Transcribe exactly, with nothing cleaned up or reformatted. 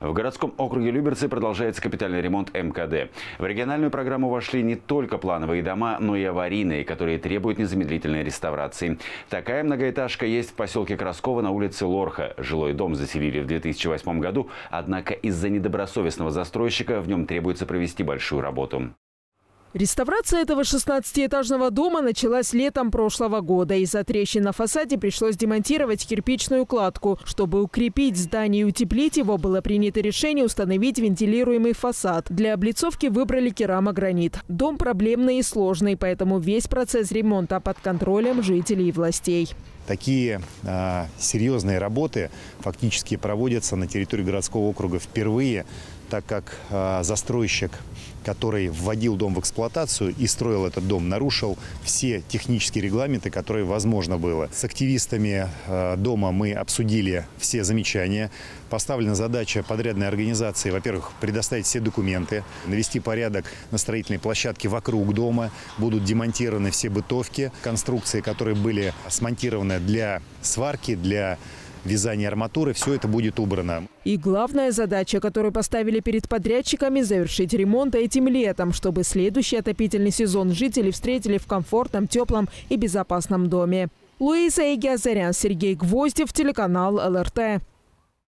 В городском округе Люберцы продолжается капитальный ремонт эм ка дэ. В региональную программу вошли не только плановые дома, но и аварийные, которые требуют незамедлительной реставрации. Такая многоэтажка есть в поселке Красково на улице Лорха. Жилой дом заселили в две тысячи восьмом году, однако из-за недобросовестного застройщика в нем требуется провести большую работу. Реставрация этого шестнадцатиэтажного дома началась летом прошлого года. Из-за трещин на фасаде пришлось демонтировать кирпичную кладку. Чтобы укрепить здание и утеплить его, было принято решение установить вентилируемый фасад. Для облицовки выбрали керамогранит. Дом проблемный и сложный, поэтому весь процесс ремонта под контролем жителей и властей. Такие э, серьезные работы фактически проводятся на территории городского округа впервые, так как э, застройщик, который вводил дом в эксплуатацию и строил этот дом, нарушил все технические регламенты, которые возможно было. С активистами э, дома мы обсудили все замечания. Поставлена задача подрядной организации, во-первых, предоставить все документы, навести порядок на строительной площадке вокруг дома, будут демонтированы все бытовки, конструкции, которые были смонтированы для сварки, для вязания арматуры, все это будет убрано. И главная задача, которую поставили перед подрядчиками, завершить ремонт этим летом, чтобы следующий отопительный сезон жители встретили в комфортном, теплом и безопасном доме. Луиза Егиазарян, Сергей Гвоздев, телеканал эл эр тэ.